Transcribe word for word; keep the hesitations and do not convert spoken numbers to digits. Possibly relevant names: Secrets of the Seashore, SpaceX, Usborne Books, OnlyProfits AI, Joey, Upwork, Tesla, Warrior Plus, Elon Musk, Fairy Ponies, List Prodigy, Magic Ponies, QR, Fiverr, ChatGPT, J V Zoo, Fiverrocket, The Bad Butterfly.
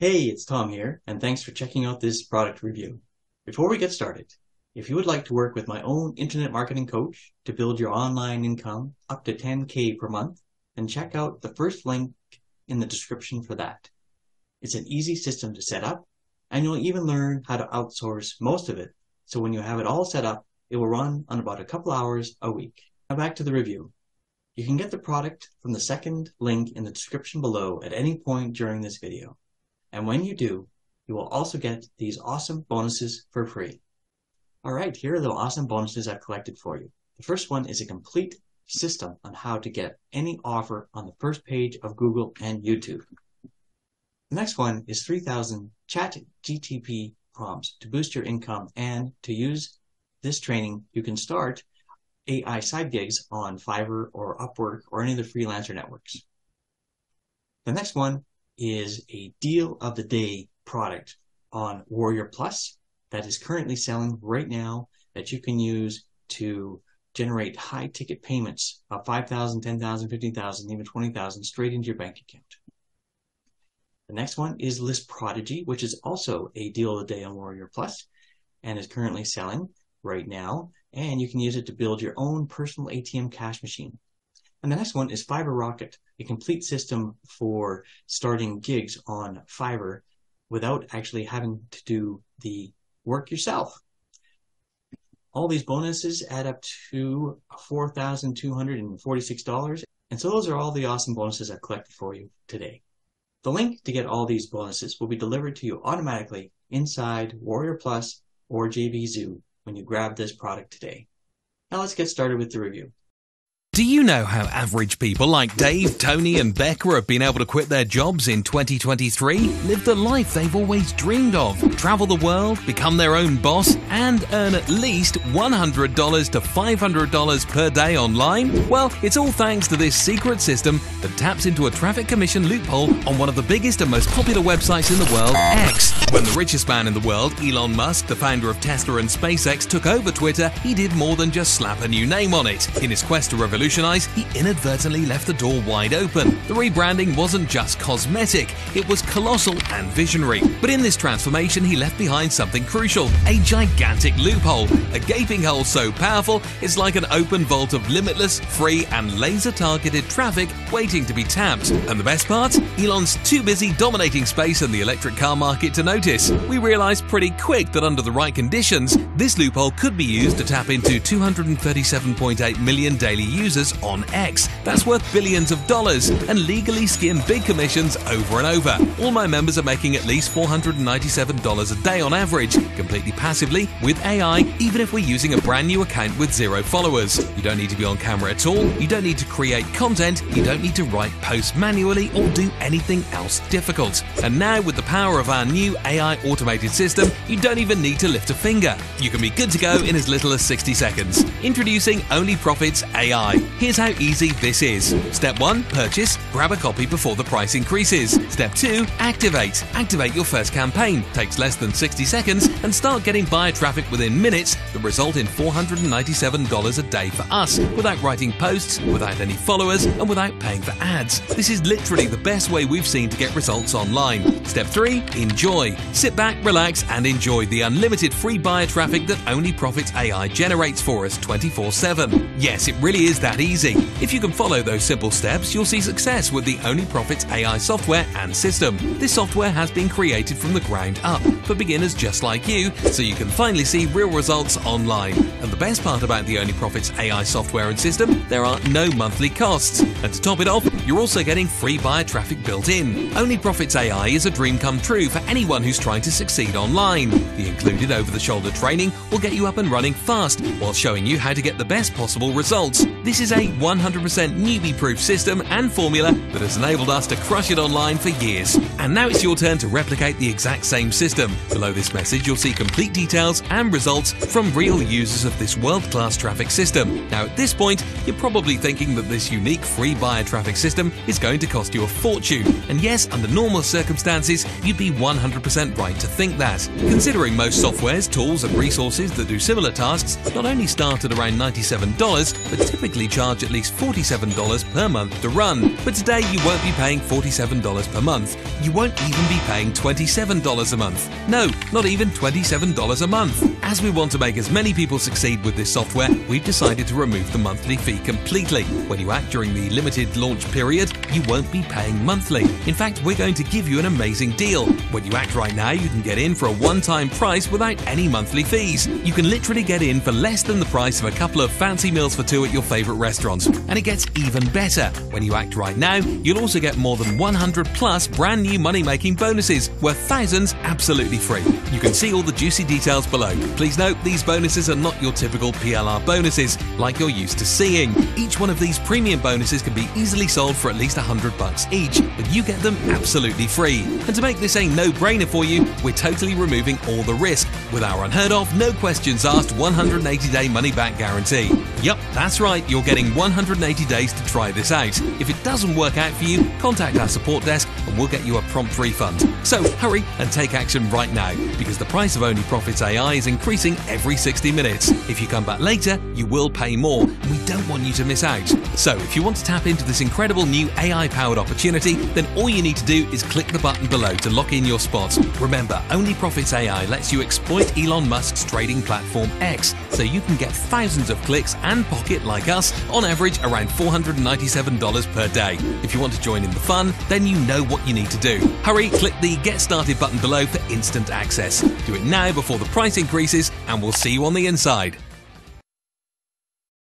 Hey, it's Tom here, and thanks for checking out this product review. Before we get started, if you would like to work with my own internet marketing coach to build your online income up to ten K per month, then check out the first link in the description for that. It's an easy system to set up, and you'll even learn how to outsource most of it, so when you have it all set up, it will run on about a couple hours a week. Now back to the review. You can get the product from the second link in the description below at any point during this video. And when you do, you will also get these awesome bonuses for free. All right, here are the awesome bonuses I've collected for you. The first one is a complete system on how to get any offer on the first page of Google and YouTube. The next one is three thousand ChatGPT prompts to boost your income, and to use this training, you can start A I side gigs on Fiverr or Upwork or any of the freelancer networks. The next one is a deal of the day product on Warrior Plus that is currently selling right now that you can use to generate high ticket payments of five thousand, ten thousand, fifteen thousand, even twenty thousand straight into your bank account. The next one is List Prodigy, which is also a deal of the day on Warrior Plus and is currently selling right now. And you can use it to build your own personal A T M cash machine. And the next one is Fiverrocket, a complete system for starting gigs on Fiverr without actually having to do the work yourself. All these bonuses add up to four thousand two hundred forty-six dollars. And so those are all the awesome bonuses I've collected for you today. The link to get all these bonuses will be delivered to you automatically inside Warrior Plus or J V Zoo when you grab this product today. Now let's get started with the review. Do you know how average people like Dave, Tony and Becca have been able to quit their jobs in twenty twenty-three, live the life they've always dreamed of, travel the world, become their own boss and earn at least one hundred dollars to five hundred dollars per day online? Well, it's all thanks to this secret system that taps into a traffic commission loophole on one of the biggest and most popular websites in the world, X. When the richest man in the world, Elon Musk, the founder of Tesla and SpaceX, took over Twitter, he did more than just slap a new name on it. In his quest to revolutionize, he inadvertently left the door wide open. The rebranding wasn't just cosmetic, it was colossal and visionary. But in this transformation, he left behind something crucial, a gigantic loophole, a gaping hole so powerful it's like an open vault of limitless, free and laser-targeted traffic waiting to be tapped. And the best part? Elon's too busy dominating space and the electric car market to notice. We realized pretty quick that under the right conditions, this loophole could be used to tap into two hundred thirty-seven point eight million daily users on X. That's worth billions of dollars and legally skim big commissions over and over. All my members are making at least four hundred ninety-seven dollars a day on average, completely passively, with A I, even if we're using a brand new account with zero followers. You don't need to be on camera at all, you don't need to create content, you don't need to write posts manually or do anything else difficult. And now with the power of our new A I automated system, you don't even need to lift a finger. You can be good to go in as little as sixty seconds. Introducing OnlyProfits A I. Here's how easy this is. Step one. Purchase. Grab a copy before the price increases. Step two. Activate. Activate your first campaign. Takes less than sixty seconds and start getting buyer traffic within minutes that result in four hundred ninety-seven dollars a day for us, without writing posts, without any followers, and without paying for ads. This is literally the best way we've seen to get results online. Step three. Enjoy. Sit back, relax, and enjoy the unlimited free buyer traffic that OnlyProfits A I generates for us twenty-four seven. Yes, it really is that That easy. If you can follow those simple steps, you'll see success with the OnlyProfits A I software and system. This software has been created from the ground up for beginners just like you, so you can finally see real results online. And the best part about the OnlyProfits A I software and system, there are no monthly costs. And to top it off, you're also getting free buyer traffic built in. OnlyProfits A I is a dream come true for anyone who's trying to succeed online. The included over-the-shoulder training will get you up and running fast while showing you how to get the best possible results. This This is a one hundred percent newbie-proof system and formula that has enabled us to crush it online for years. And now it's your turn to replicate the exact same system. Below this message, you'll see complete details and results from real users of this world-class traffic system. Now, at this point, you're probably thinking that this unique free buyer traffic system system is going to cost you a fortune. And yes, under normal circumstances, you'd be one hundred percent right to think that. Considering most softwares, tools and resources that do similar tasks not only start at around ninety-seven dollars, but typically charge at least forty-seven dollars per month to run. But today you won't be paying forty-seven dollars per month. You won't even be paying twenty-seven dollars a month. No, not even twenty-seven dollars a month. As we want to make as many people succeed with this software, we've decided to remove the monthly fee completely. When you act during the limited launch period, you won't be paying monthly. In fact, we're going to give you an amazing deal. When you act right now, you can get in for a one-time price without any monthly fees. You can literally get in for less than the price of a couple of fancy meals for two at your favorite restaurants. And it gets even better. When you act right now, you'll also get more than one hundred plus brand new money-making bonuses, where thousands absolutely free. You can see all the juicy details below. Please note, these bonuses are not your typical P L R bonuses, like you're used to seeing. Each one of these premium bonuses can be easily sold for at least one hundred bucks each, but you get them absolutely free. And to make this a no-brainer for you, we're totally removing all the risk with our unheard-of, no-questions-asked one hundred eighty day money-back guarantee. Yep, that's right, you're getting one hundred eighty days to try this out. If it doesn't work out for you, contact our support desk and we'll get you a prompt refund. So hurry and take action right now, because the price of OnlyProfits A I is increasing every sixty minutes. If you come back later, you will pay more, and we don't want you to miss out. So if you want to tap into this incredible new A I-powered opportunity, then all you need to do is click the button below to lock in your spot. Remember, OnlyProfits A I lets you exploit Elon Musk's trading platform X, so you can get thousands of clicks and pocket, like us, on average around four hundred ninety-seven dollars per day. If you want to join in the fun, then you know what you need to do. Hurry, click the Get Started button below for instant access. Do it now before the price increases, and we'll see you on the inside.